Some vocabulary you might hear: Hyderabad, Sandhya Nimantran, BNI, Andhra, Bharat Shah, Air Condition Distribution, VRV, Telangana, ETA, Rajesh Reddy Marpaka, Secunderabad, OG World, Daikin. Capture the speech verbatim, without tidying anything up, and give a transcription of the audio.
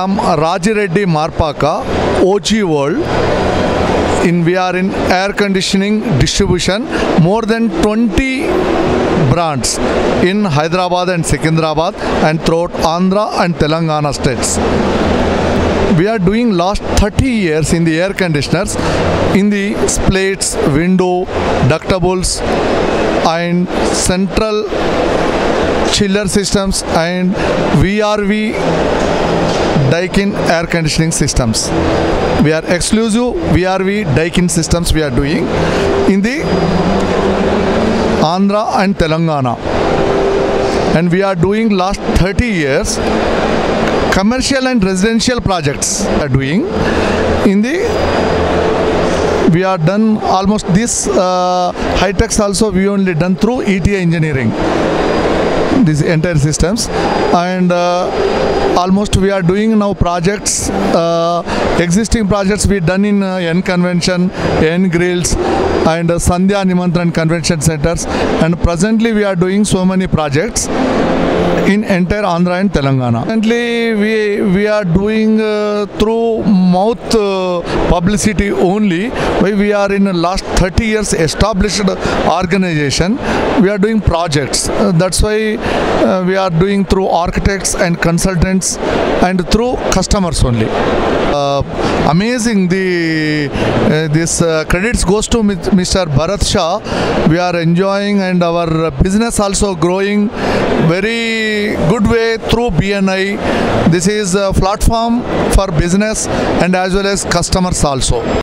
I'm Rajesh Reddy Marpaka, O G World. In, we are in air conditioning distribution, more than twenty brands in Hyderabad and Secunderabad and throughout Andhra and Telangana states. We are doing last thirty years in the air conditioners, in the plates, window, ductables and central chiller systems and V R V Daikin air conditioning systems. We are exclusive V R V Daikin systems we are doing in the Andhra and Telangana, and we are doing last thirty years commercial and residential projects are doing in the, we are done almost this uh, high techs also we only done through E T A engineering, these entire systems, and uh, almost we are doing now projects, uh, existing projects we done in uh, N Convention, N Grills and uh, Sandhya Nimantran Convention Centers, and presently we are doing so many projects in entire Andhra and Telangana. Currently we, we are doing uh, through mouth uh, publicity only. We are in the last thirty years established organization. We are doing projects. Uh, that's why uh, we are doing through architects and consultants and through customers only. Uh, amazing, the uh, this uh, credits goes to Mister Bharat Shah. We are enjoying and our business also growing very good way through B N I. This is a platform for business and as well as customers also.